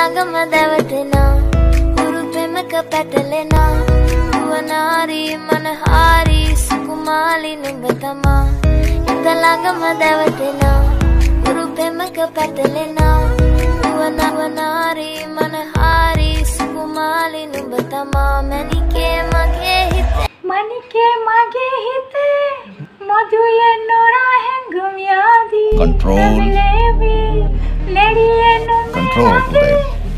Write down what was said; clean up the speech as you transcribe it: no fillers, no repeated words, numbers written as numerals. langama davatena uru pemaka patalena uvanari manahari sukumali nubatama inda langama davatena uru pemaka patalena uvanari manahari sukumali nubatama manike mage hite madhu ye nora hengumyadi control control today.